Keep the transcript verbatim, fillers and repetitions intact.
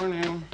Morning.